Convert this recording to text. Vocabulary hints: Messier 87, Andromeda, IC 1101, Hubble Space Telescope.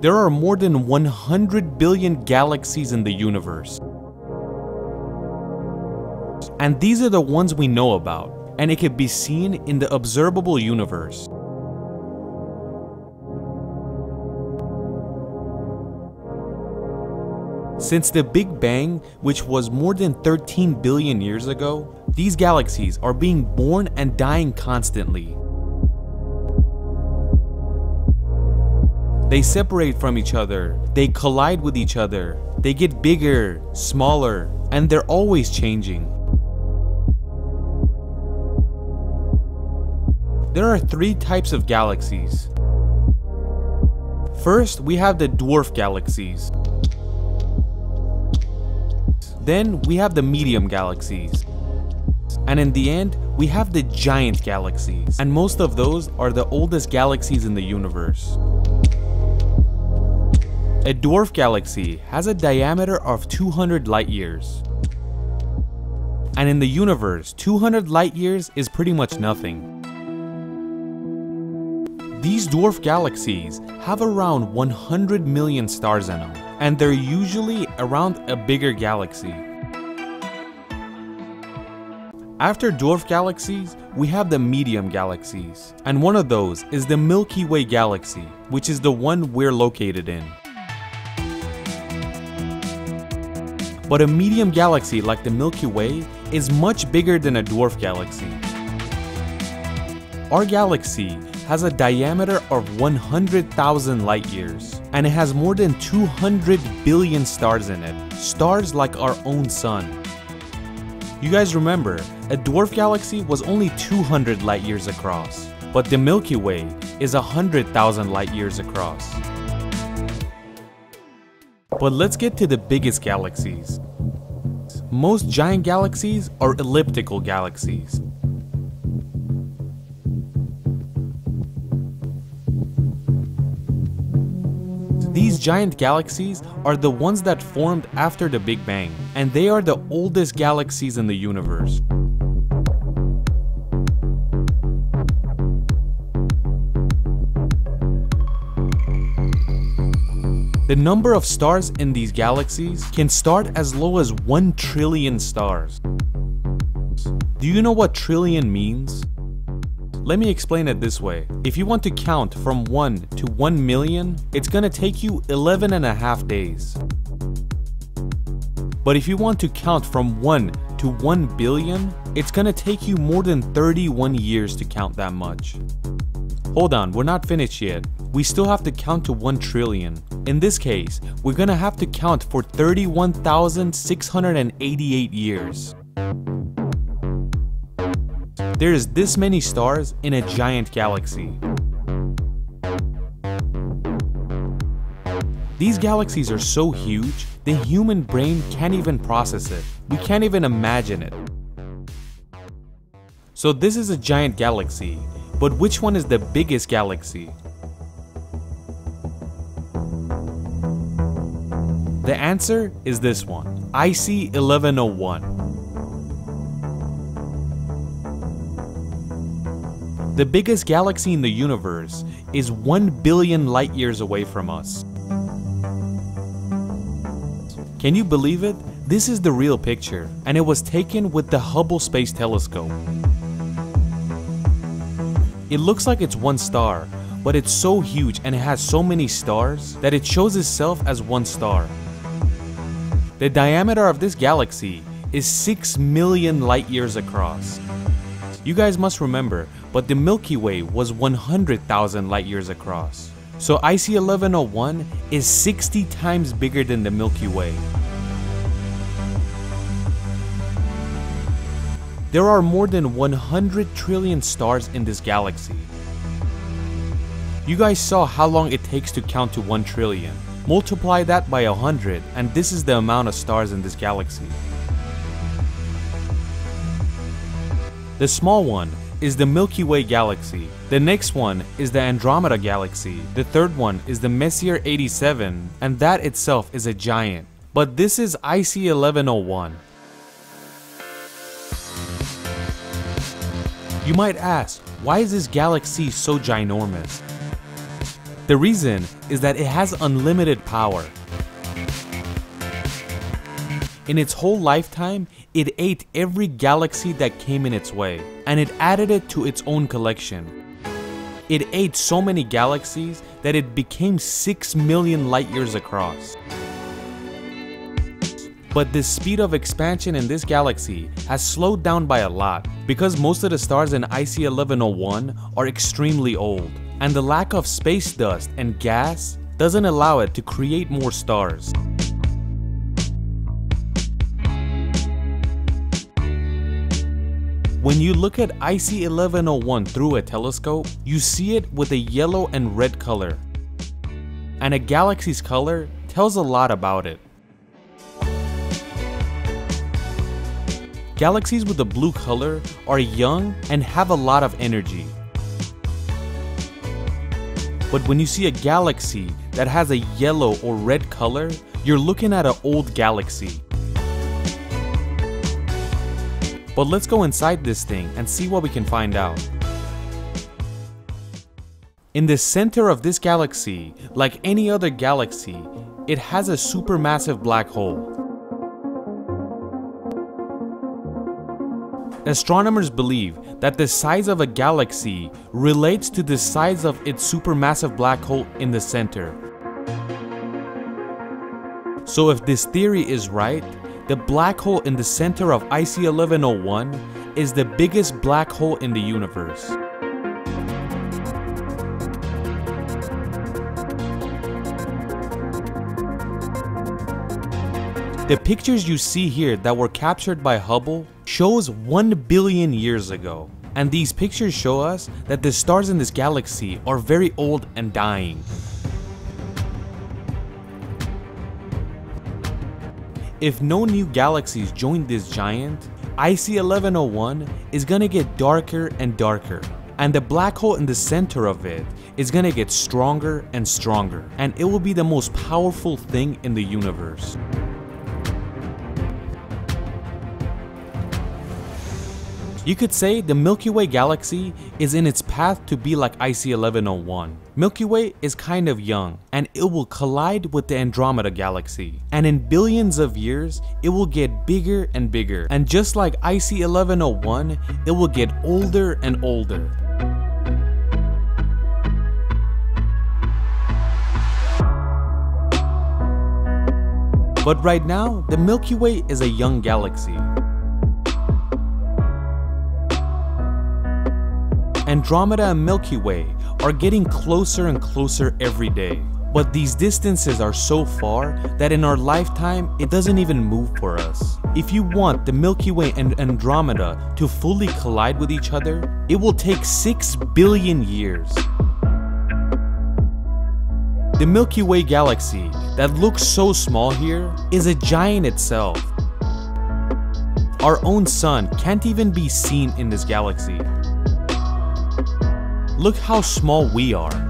There are more than 100 billion galaxies in the universe. And these are the ones we know about, and it can be seen in the observable universe. Since the Big Bang, which was more than 13 billion years ago, these galaxies are being born and dying constantly. They separate from each other, they collide with each other, they get bigger, smaller, and they're always changing. There are three types of galaxies. First, we have the dwarf galaxies. Then we have the medium galaxies. And in the end, we have the giant galaxies. And most of those are the oldest galaxies in the universe. A dwarf galaxy has a diameter of 200 light years. And in the universe, 200 light years is pretty much nothing. These dwarf galaxies have around 100 million stars in them, and they're usually around a bigger galaxy. After dwarf galaxies, we have the medium galaxies, and one of those is the Milky Way galaxy, which is the one we're located in. But a medium galaxy like the Milky Way is much bigger than a dwarf galaxy. Our galaxy has a diameter of 100,000 light years, and it has more than 200 billion stars in it, stars like our own sun. You guys remember, a dwarf galaxy was only 200 light years across, but the Milky Way is 100,000 light years across. But let's get to the biggest galaxies. Most giant galaxies are elliptical galaxies. These giant galaxies are the ones that formed after the Big Bang, and they are the oldest galaxies in the universe. The number of stars in these galaxies can start as low as 1 trillion stars. Do you know what trillion means? Let me explain it this way. If you want to count from 1 to 1 million, it's gonna take you 11 and a half days. But if you want to count from 1 to 1 billion, it's gonna take you more than 31 years to count that much. Hold on, we're not finished yet. We still have to count to 1 trillion. In this case, we're gonna have to count for 31,688 years. There is this many stars in a giant galaxy. These galaxies are so huge, the human brain can't even process it. We can't even imagine it. So this is a giant galaxy, but which one is the biggest galaxy? The answer is this one, IC 1101. The biggest galaxy in the universe is 1 billion light years away from us. Can you believe it? This is the real picture, and it was taken with the Hubble Space Telescope. It looks like it's one star, but it's so huge and it has so many stars that it shows itself as one star. The diameter of this galaxy is 6 million light years across. You guys must remember, but the Milky Way was 100,000 light years across. So IC 1101 is 60 times bigger than the Milky Way. There are more than 100 trillion stars in this galaxy. You guys saw how long it takes to count to 1 trillion. Multiply that by 100, and this is the amount of stars in this galaxy. The small one is the Milky Way galaxy, the next one is the Andromeda galaxy, the third one is the Messier 87, and that itself is a giant. But this is IC 1101. You might ask, why is this galaxy so ginormous? The reason is that it has unlimited power. In its whole lifetime, it ate every galaxy that came in its way, and it added it to its own collection. It ate so many galaxies that it became 6 million light years across. But the speed of expansion in this galaxy has slowed down by a lot because most of the stars in IC 1101 are extremely old, and the lack of space dust and gas doesn't allow it to create more stars. When you look at IC 1101 through a telescope, you see it with a yellow and red color. And a galaxy's color tells a lot about it. Galaxies with a blue color are young and have a lot of energy. But when you see a galaxy that has a yellow or red color, you're looking at an old galaxy. But let's go inside this thing and see what we can find out. In the center of this galaxy, like any other galaxy, it has a supermassive black hole. Astronomers believe that the size of a galaxy relates to the size of its supermassive black hole in the center. So if this theory is right, the black hole in the center of IC 1101 is the biggest black hole in the universe. The pictures you see here that were captured by Hubble shows 1 billion years ago. And these pictures show us that the stars in this galaxy are very old and dying. If no new galaxies join this giant, IC 1101 is gonna get darker and darker, and the black hole in the center of it is gonna get stronger and stronger, and it will be the most powerful thing in the universe. You could say the Milky Way galaxy is in its path to be like IC 1101. Milky Way is kind of young, and it will collide with the Andromeda galaxy. And in billions of years, it will get bigger and bigger. And just like IC 1101, it will get older and older. But right now, the Milky Way is a young galaxy. Andromeda and Milky Way are getting closer and closer every day. But these distances are so far that in our lifetime, it doesn't even move for us. If you want the Milky Way and Andromeda to fully collide with each other, it will take 6 billion years. The Milky Way galaxy that looks so small here is a giant itself. Our own sun can't even be seen in this galaxy. Look how small we are.